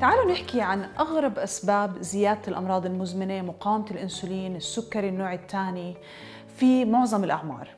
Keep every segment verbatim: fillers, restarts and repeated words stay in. تعالوا نحكي عن أغرب أسباب زيادة الأمراض المزمنة، مقاومة الأنسولين، السكري النوع الثاني في معظم الأعمار.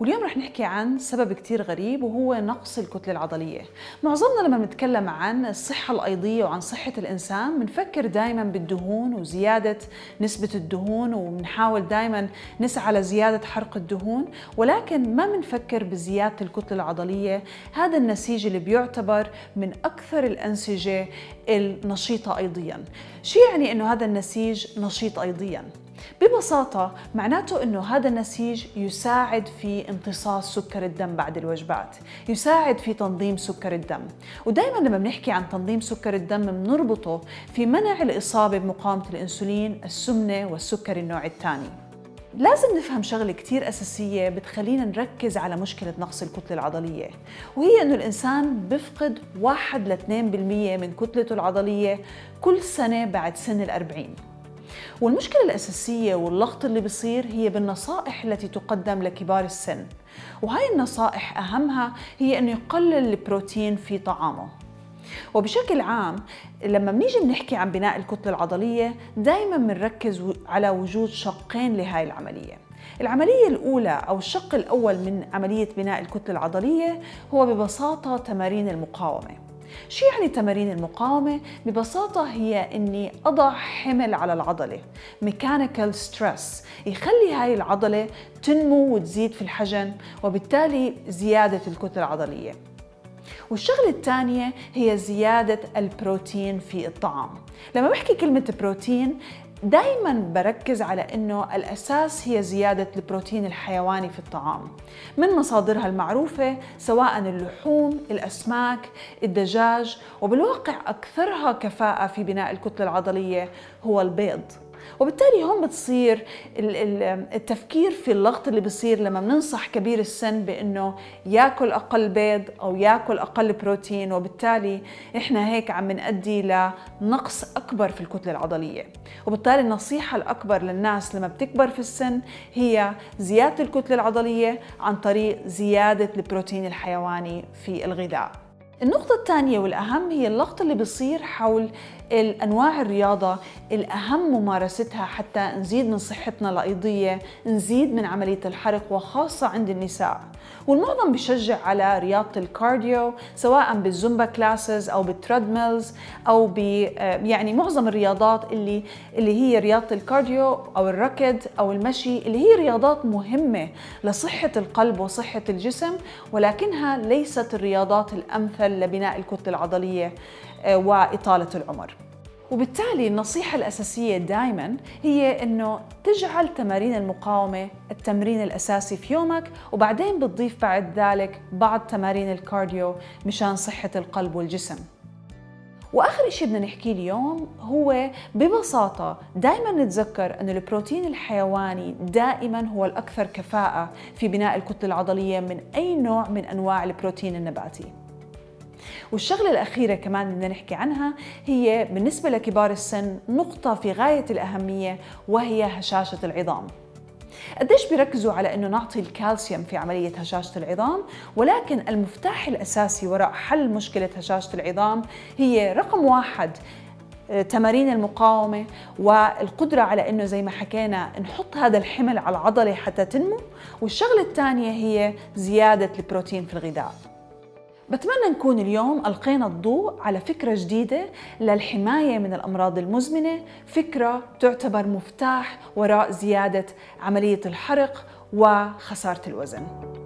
واليوم رح نحكي عن سبب كتير غريب وهو نقص الكتلة العضلية. معظمنا لما بنتكلم عن الصحة الأيضية وعن صحة الإنسان بنفكر دايما بالدهون وزيادة نسبة الدهون، وبنحاول دايما نسعى لزيادة حرق الدهون، ولكن ما بنفكر بزيادة الكتلة العضلية. هذا النسيج اللي بيعتبر من أكثر الأنسجة النشيطة أيضيا. شو يعني إنه هذا النسيج نشيط أيضيا؟ ببساطة معناته أنه هذا النسيج يساعد في امتصاص سكر الدم بعد الوجبات، يساعد في تنظيم سكر الدم. ودائما لما بنحكي عن تنظيم سكر الدم بنربطه في منع الإصابة بمقاومة الأنسولين، السمنة والسكر النوع الثاني. لازم نفهم شغلة كتير أساسية بتخلينا نركز على مشكلة نقص الكتلة العضلية، وهي إنه الإنسان بفقد واحد لإثنين بالمئة من كتلته العضلية كل سنة بعد سن الأربعين. والمشكلة الأساسية واللغط اللي بيصير هي بالنصائح التي تقدم لكبار السن، وهاي النصائح أهمها هي أنه يقلل البروتين في طعامه. وبشكل عام لما بنيجي بنحكي عن بناء الكتلة العضلية دايما بنركز على وجود شقين لهاي العملية. العملية الأولى أو الشق الأول من عملية بناء الكتلة العضلية هو ببساطة تمارين المقاومة. شو يعني تمارين المقاومة؟ ببساطة هي إني أضع حمل على العضلة، mechanical stress، يخلي هاي العضلة تنمو وتزيد في الحجم، وبالتالي زيادة الكتلة العضلية. والشغلة الثانية هي زيادة البروتين في الطعام. لما بحكي كلمة بروتين دايماً بركز على إنه الأساس هي زيادة البروتين الحيواني في الطعام من مصادرها المعروفة، سواء اللحوم، الأسماك، الدجاج، وبالواقع أكثرها كفاءة في بناء الكتلة العضلية هو البيض. وبالتالي هون بتصير التفكير في اللغط اللي بصير لما بننصح كبير السن بأنه ياكل أقل بيض أو ياكل أقل بروتين، وبالتالي إحنا هيك عم نؤدي لنقص أكبر في الكتلة العضلية. وبالتالي النصيحة الأكبر للناس لما بتكبر في السن هي زيادة الكتلة العضلية عن طريق زيادة البروتين الحيواني في الغذاء. النقطة الثانية والأهم هي اللغط اللي بيصير حول الأنواع الرياضة الأهم ممارستها حتى نزيد من صحتنا الأيضية، نزيد من عملية الحرق، وخاصة عند النساء. والمعظم بيشجع على رياضة الكارديو، سواء بالزومبا كلاسز أو بالتريدميلز أو ب يعني معظم الرياضات اللي اللي هي رياضة الكارديو أو الركض أو المشي، اللي هي رياضات مهمة لصحة القلب وصحة الجسم، ولكنها ليست الرياضات الأمثل لبناء الكتلة العضلية وإطالة العمر. وبالتالي النصيحة الأساسية دائماً هي إنه تجعل تمارين المقاومة التمرين الأساسي في يومك، وبعدين بتضيف بعد ذلك بعض تمارين الكارديو مشان صحة القلب والجسم. وآخر شيء بدنا نحكيه اليوم هو ببساطة دائماً نتذكر أن البروتين الحيواني دائماً هو الأكثر كفاءة في بناء الكتلة العضلية من أي نوع من أنواع البروتين النباتي. والشغلة الأخيرة كمان بدنا نحكي عنها هي بالنسبة لكبار السن نقطة في غاية الأهمية، وهي هشاشة العظام. قديش بيركزوا على إنه نعطي الكالسيوم في عملية هشاشة العظام، ولكن المفتاح الأساسي وراء حل مشكلة هشاشة العظام هي رقم واحد تمارين المقاومة والقدرة على إنه زي ما حكينا نحط هذا الحمل على العضلة حتى تنمو، والشغلة الثانية هي زيادة البروتين في الغذاء. بتمنى نكون اليوم ألقينا الضوء على فكرة جديدة للحماية من الأمراض المزمنة، فكرة تعتبر مفتاح وراء زيادة عملية الحرق وخسارة الوزن.